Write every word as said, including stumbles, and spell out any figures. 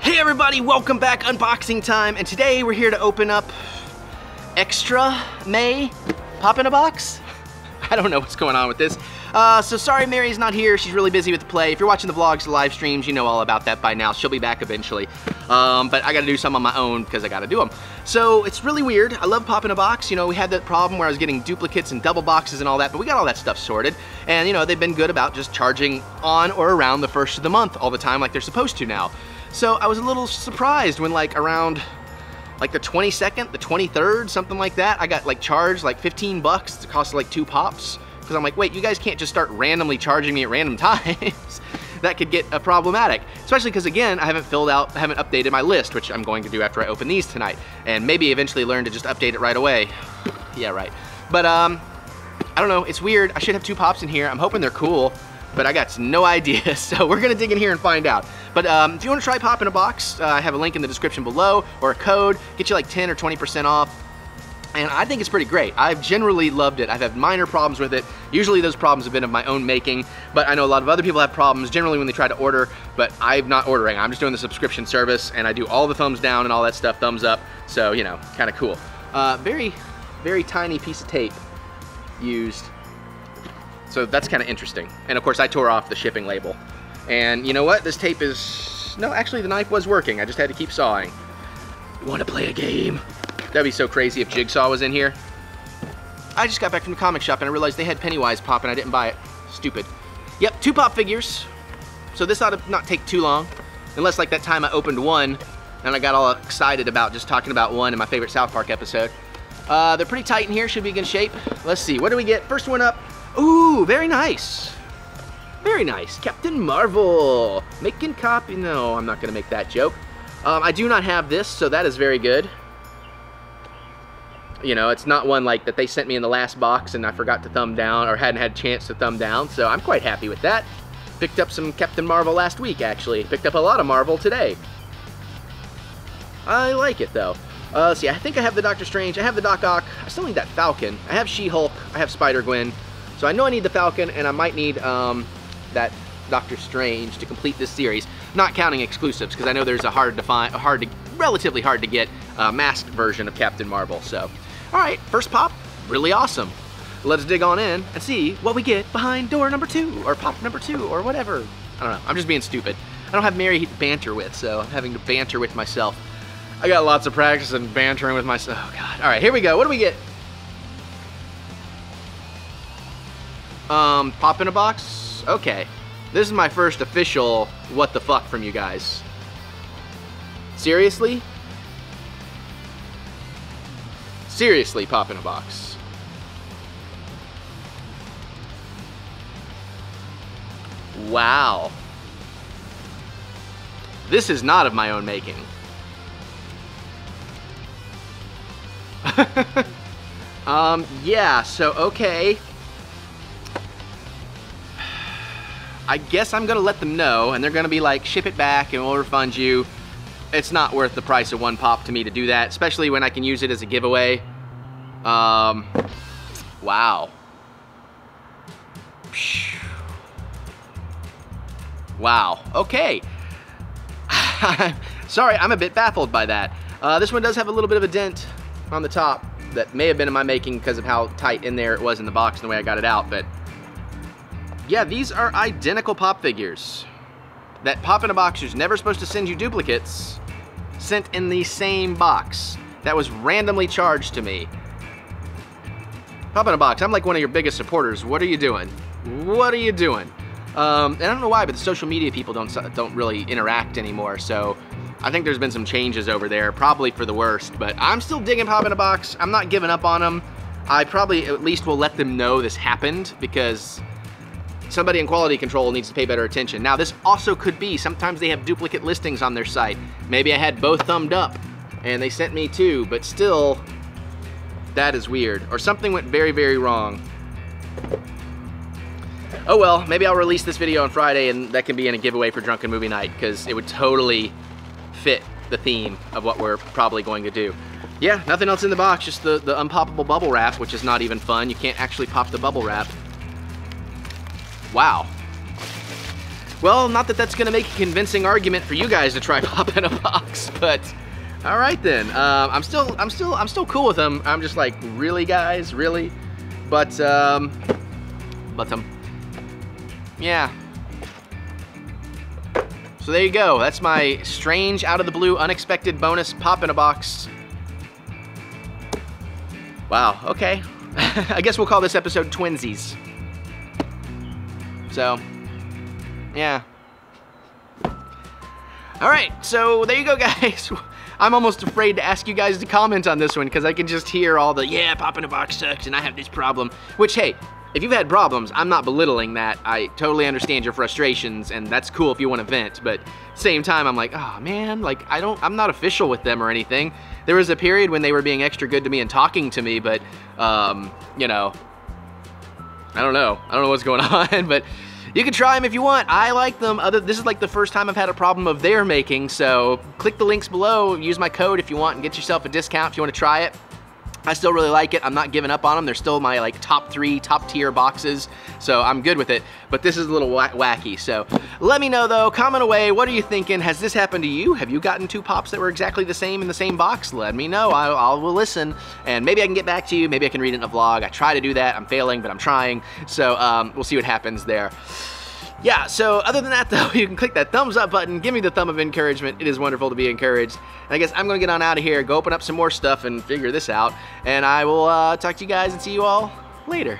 Hey everybody, welcome back, unboxing time, and today we're here to open up Extra May Pop in a Box? I don't know what's going on with this. Uh, so sorry Mary's not here, she's really busy with the play. If you're watching the vlogs, the live streams, you know all about that by now. She'll be back eventually. Um, but I gotta do some on my own because I gotta do them. So it's really weird. I love Pop in a Box. You know, we had that problem where I was getting duplicates and double boxes and all that, but we got all that stuff sorted. And you know, they've been good about just charging on or around the first of the month all the time like they're supposed to now. So I was a little surprised when like around like the twenty-second, the twenty-third, something like that, I got like charged like fifteen bucks. It cost like two pops. Cause I'm like, wait, you guys can't just start randomly charging me at random times. That could get uh, problematic. Especially cause again, I haven't filled out, I haven't updated my list, which I'm going to do after I open these tonight. And maybe eventually learn to just update it right away. Yeah, right. But um, I don't know, it's weird. I should have two pops in here. I'm hoping they're cool, but I got no idea. So we're gonna dig in here and find out. But um, if you wanna try Pop in a Box, uh, I have a link in the description below or a code, get you like ten or twenty percent off. And I think it's pretty great. I've generally loved it. I've had minor problems with it. Usually those problems have been of my own making, but I know a lot of other people have problems generally when they try to order, but I'm not ordering. I'm just doing the subscription service and I do all the thumbs down and all that stuff, thumbs up. So, you know, kinda cool. Uh, very, very tiny piece of tape used. So that's kinda interesting. And of course I tore off the shipping label. And you know what? This tape is, no, actually the knife was working. I just had to keep sawing. You wanna play a game? That'd be so crazy if Jigsaw was in here. I just got back from the comic shop and I realized they had Pennywise Pop and I didn't buy it. Stupid. Yep, two pop figures. So this ought to not take too long. Unless like that time I opened one and I got all excited about just talking about one in my favorite South Park episode. Uh, they're pretty tight in here, should be in good shape. Let's see, what do we get? First one up. Ooh, very nice. Very nice, Captain Marvel. Making copy, no, I'm not gonna make that joke. Um, I do not have this, so that is very good. You know, it's not one like that they sent me in the last box and I forgot to thumb down or hadn't had a chance to thumb down, so I'm quite happy with that. Picked up some Captain Marvel last week, actually. Picked up a lot of Marvel today. I like it, though. Uh, let's see, I think I have the Doctor Strange. I have the Doc Ock. I still need that Falcon. I have She-Hulk. I have Spider-Gwen. So I know I need the Falcon and I might need um, that Doctor Strange to complete this series. Not counting exclusives, because I know there's a hard to find, a hard to, relatively hard to get uh, masked version of Captain Marvel, so. All right, first pop, really awesome. Let's dig on in and see what we get behind door number two or pop number two or whatever. I don't know, I'm just being stupid. I don't have Mary to banter with, so I'm having to banter with myself. I got lots of practice and bantering with myself. Oh God, all right, here we go, what do we get? Um, pop in a box, okay. This is my first official what the fuck from you guys. Seriously? Seriously, Pop in a Box. Wow. This is not of my own making. um, yeah, so okay. I guess I'm gonna let them know and they're gonna be like, ship it back and we'll refund you. It's not worth the price of one pop to me to do that, especially when I can use it as a giveaway. Um, wow. Wow, okay. Sorry, I'm a bit baffled by that. Uh, this one does have a little bit of a dent on the top that may have been in my making because of how tight in there it was in the box and the way I got it out, but yeah, these are identical pop figures. That Pop in a Box who's never supposed to send you duplicates sent in the same box. That was randomly charged to me. Pop in a Box, I'm like one of your biggest supporters. What are you doing? What are you doing? Um, and I don't know why, but the social media people don't, don't really interact anymore, so I think there's been some changes over there, probably for the worst, but I'm still digging Pop in a Box. I'm not giving up on them. I probably at least will let them know this happened because somebody in quality control needs to pay better attention. Now this also could be, sometimes they have duplicate listings on their site. Maybe I had both thumbed up and they sent me two, but still, that is weird. Or something went very, very wrong. Oh well, maybe I'll release this video on Friday and that can be in a giveaway for Drunken Movie Night because it would totally fit the theme of what we're probably going to do. Yeah, nothing else in the box, just the, the unpoppable bubble wrap, which is not even fun. You can't actually pop the bubble wrap. Wow. Well, not that that's gonna make a convincing argument for you guys to try Pop in a Box, but all right then. Uh, I'm still, I'm still, I'm still cool with them. I'm just like, really, guys, really? But, um, but um, yeah. So there you go. That's my strange, out of the blue, unexpected bonus Pop in a Box. Wow. Okay. I guess we'll call this episode Twinsies. So, yeah. All right. So there you go, guys. I'm almost afraid to ask you guys to comment on this one because I can just hear all the, yeah, Pop in a Box sucks and I have this problem. Which, hey, if you've had problems, I'm not belittling that. I totally understand your frustrations and that's cool if you want to vent, but same time, I'm like, oh man, like I don't, I'm not official with them or anything. There was a period when they were being extra good to me and talking to me, but um, you know, I don't know. I don't know what's going on, but you can try them if you want. I like them. Other, this is like the first time I've had a problem of their making, so click the links below, use my code if you want and get yourself a discount if you want to try it. I still really like it. I'm not giving up on them. They're still my like top three, top tier boxes, so I'm good with it, but this is a little wacky, so let me know though. Comment away. What are you thinking? Has this happened to you? Have you gotten two Pops that were exactly the same in the same box? Let me know. I, I will listen, and maybe I can get back to you. Maybe I can read it in a vlog. I try to do that. I'm failing, but I'm trying, so um, we'll see what happens there. Yeah, so other than that though, you can click that thumbs up button, give me the thumb of encouragement. It is wonderful to be encouraged. And I guess I'm gonna get on out of here, go open up some more stuff and figure this out. And I will uh, talk to you guys and see you all later.